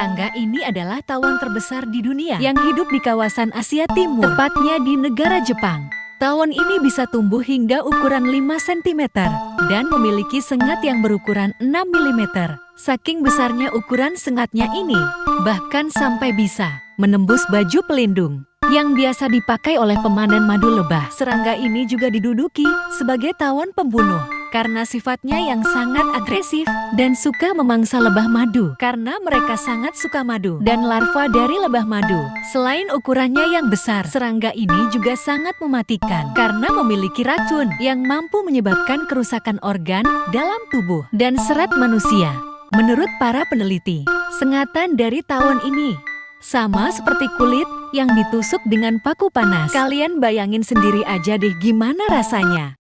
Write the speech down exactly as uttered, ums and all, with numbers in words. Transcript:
tetangga ini adalah tawon terbesar di dunia yang hidup di kawasan Asia Timur, tepatnya di negara Jepang. Tawon ini bisa tumbuh hingga ukuran lima sentimeter dan memiliki sengat yang berukuran enam milimeter. Saking besarnya ukuran sengatnya ini, bahkan sampai bisa menembus baju pelindung yang biasa dipakai oleh pemanen madu lebah. Serangga ini juga diduduki sebagai tawon pembunuh karena sifatnya yang sangat agresif dan suka memangsa lebah madu. Karena mereka sangat suka madu dan larva dari lebah madu. Selain ukurannya yang besar, serangga ini juga sangat mematikan karena memiliki racun yang mampu menyebabkan kerusakan organ dalam tubuh dan serat manusia. Menurut para peneliti, sengatan dari tawon ini sama seperti kulit yang ditusuk dengan paku panas. Kalian bayangin sendiri aja deh gimana rasanya.